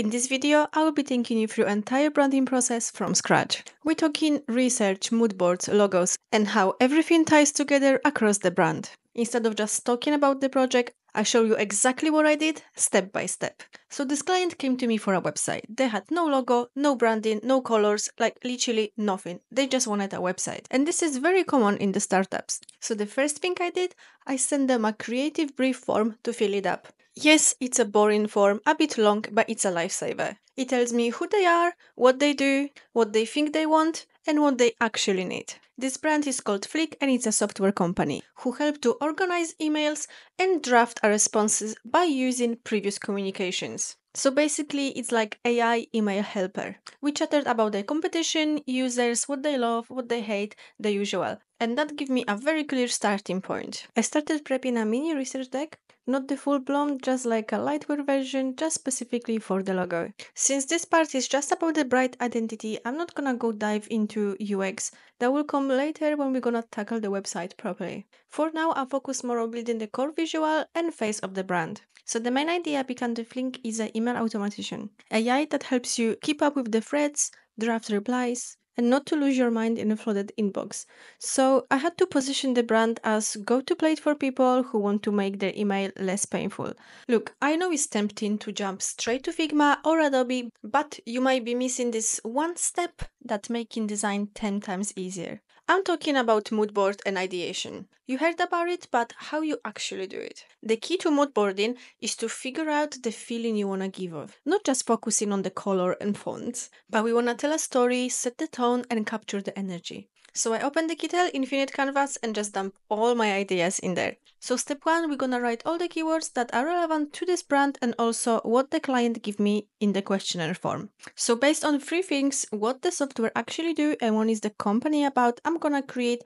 In this video, I will be taking you through entire branding process from scratch. We're talking research, mood boards, logos, and how everything ties together across the brand. Instead of just talking about the project, I show you exactly what I did, step by step. So this client came to me for a website. They had no logo, no branding, no colors, like literally nothing. They just wanted a website. And this is very common in the startups. So the first thing I did, I sent them a creative brief form to fill it up. Yes, it's a boring form, a bit long, but it's a lifesaver. It tells me who they are, what they do, what they think they want, and what they actually need. This brand is called Flick and it's a software company who help to organize emails and draft our responses by using previous communications. So basically, it's like AI email helper. We chatted about the competition, users, what they love, what they hate, the usual. And that gave me a very clear starting point. I started prepping a mini research deck, not the full-blown, just like a lightweight version, just specifically for the logo. Since this part is just about the brand identity, I'm not gonna go dive into UX. That will come later when we're gonna tackle the website properly. For now, I focus more on building the core visual and face of the brand. So the main idea behind the Flink is an email automation. AI that helps you keep up with the threads, draft replies, and not to lose your mind in a flooded inbox. So I had to position the brand as go-to place for people who want to make their email less painful. Look, I know it's tempting to jump straight to Figma or Adobe, but you might be missing this one step that making design 10 times easier. I'm talking about mood board and ideation. You heard about it, but how you actually do it. The key to mood boarding is to figure out the feeling you want to give off, not just focusing on the color and fonts, but we want to tell a story, set the tone and capture the energy. So I opened the Kittl Infinite Canvas and just dump all my ideas in there. So step one, we're gonna write all the keywords that are relevant to this brand and also what the client give me in the questionnaire form. So based on three things, what the software actually do and what is the company about, I'm gonna create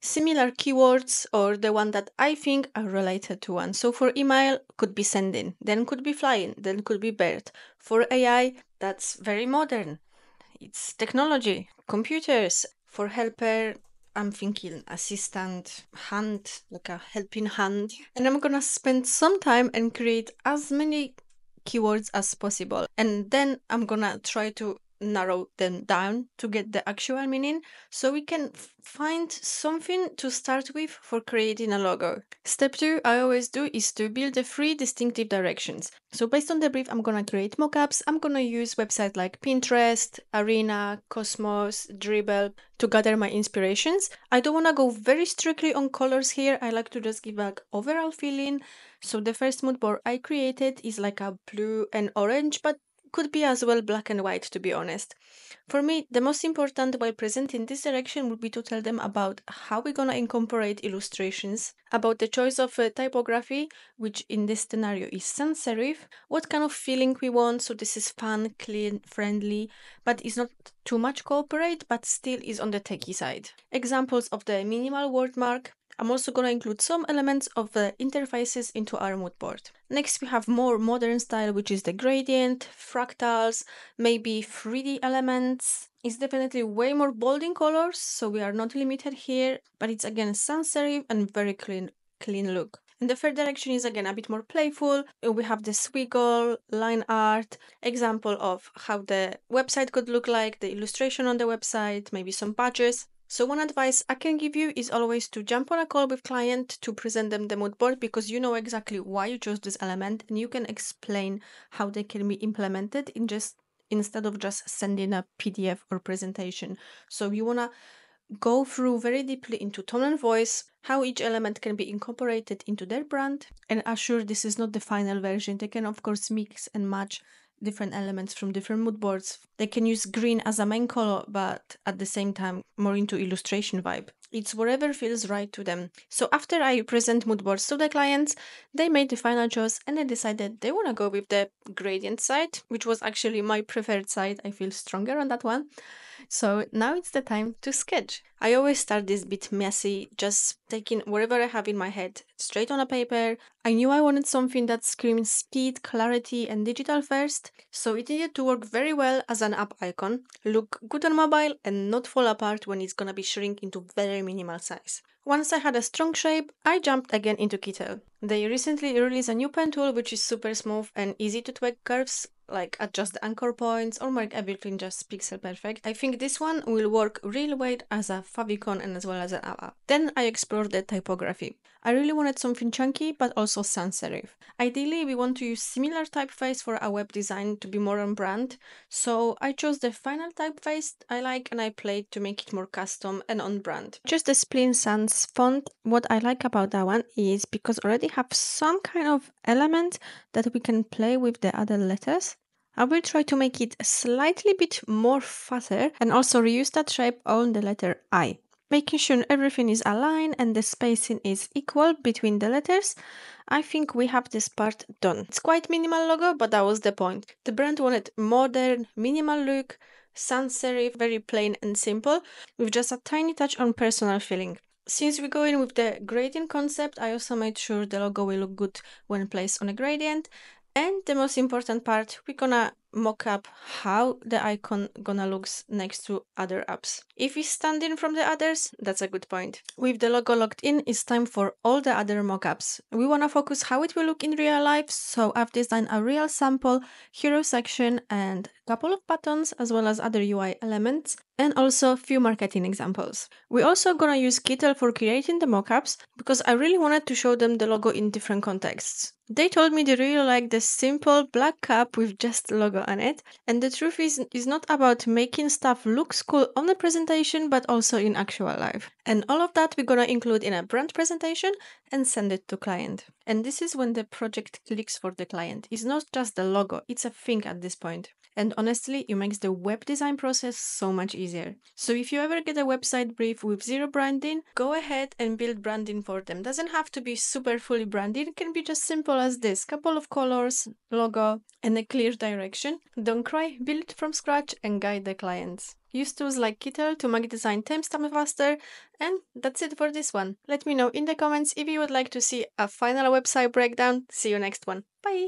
similar keywords or the one that I think are related to one. So for email, could be sending, then could be flying, then could be bird. For AI, that's very modern. It's technology, computers. For helper, I'm thinking assistant, hand, like a helping hand. And I'm gonna spend some time and create as many keywords as possible. And then I'm gonna try to narrow them down to get the actual meaning so we can find something to start with for creating a logo. Step two, I always do is to build the three distinctive directions. So based on the brief, I'm gonna create mockups. I'm gonna use websites like Pinterest, Arena, Cosmos, Dribbble to gather my inspirations. I don't wanna go very strictly on colors here. I like to just give back overall feeling. So the first mood board I created is like a blue and orange, but could be as well black and white, to be honest. For me, the most important while presenting this direction would be to tell them about how we're gonna incorporate illustrations, about the choice of typography, which in this scenario is sans serif, what kind of feeling we want, so this is fun, clean, friendly, but it's not too much corporate, but still is on the techie side. Examples of the minimal wordmark. I'm also gonna include some elements of the interfaces into our mood board. Next, we have more modern style, which is the gradient, fractals, maybe 3D elements. It's definitely way more bold in colors, so we are not limited here, but it's again sans serif and very clean look. And the third direction is again a bit more playful. We have the squiggle, line art, example of how the website could look like, the illustration on the website, maybe some badges. So one advice I can give you is always to jump on a call with client to present them the mood board because you know exactly why you chose this element and you can explain how they can be implemented in instead of just sending a PDF or presentation. So you wanna go through very deeply into tone and voice, how each element can be incorporated into their brand, and assure this is not the final version. They can of course mix and match different elements from different mood boards. They can use green as a main color, but at the same time, more into illustration vibe. It's whatever feels right to them. So after I present mood boards to the clients, they made the final choice and they decided they want to go with the gradient side, which was actually my preferred side. I feel stronger on that one. So now it's the time to sketch. I always start this bit messy, just taking whatever I have in my head straight on a paper. I knew I wanted something that screams speed, clarity and digital first, so it needed to work very well as an app icon, look good on mobile and not fall apart when it's gonna be shrink into very minimal size. Once I had a strong shape, I jumped again into Kittl. They recently released a new pen tool which is super smooth and easy to tweak curves like adjust the anchor points or make everything just pixel perfect. I think this one will work really well as a favicon and as well as an app. Then I explored the typography. I really wanted something chunky but also sans serif. Ideally we want to use similar typeface for our web design to be more on brand, so I chose the final typeface I like and I played to make it more custom and on brand. Just the Spleen Sans font. What I like about that one is because already have some kind of element that we can play with the other letters. I will try to make it a slightly bit more fatter and also reuse that shape on the letter I, making sure everything is aligned and the spacing is equal between the letters. I think we have this part done. It's quite minimal logo, but that was the point. The brand wanted modern, minimal look, sans serif, very plain and simple, with just a tiny touch on personal feeling. Since we go in with the gradient concept, I also made sure the logo will look good when placed on a gradient. And the most important part, we're gonna mock up how the icon gonna looks next to other apps. If it's standing from the others, that's a good point. With the logo locked in, it's time for all the other mockups. We wanna focus how it will look in real life, so I've designed a real sample, hero section and a couple of buttons as well as other UI elements and also a few marketing examples. We're also gonna use Kittl for creating the mockups because I really wanted to show them the logo in different contexts. They told me they really like the simple black cup with just logo on it, and the truth is it's not about making stuff look cool on the presentation but also in actual life. And all of that we're gonna include in a brand presentation and send it to client. And this is when the project clicks for the client. It's not just the logo, it's a thing at this point. And honestly, it makes the web design process so much easier. So if you ever get a website brief with zero branding, go ahead and build branding for them. Doesn't have to be super fully branded, it can be just simple as this, couple of colors, logo, and a clear direction. Don't cry, build from scratch and guide the clients. Use tools like Kittl to make design timestamp faster, and that's it for this one. Let me know in the comments if you would like to see a final website breakdown. See you next one. Bye!